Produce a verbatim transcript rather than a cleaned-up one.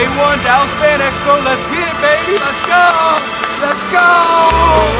Day one, Dallas Fan Expo. Let's get it, baby. Let's go. Let's go.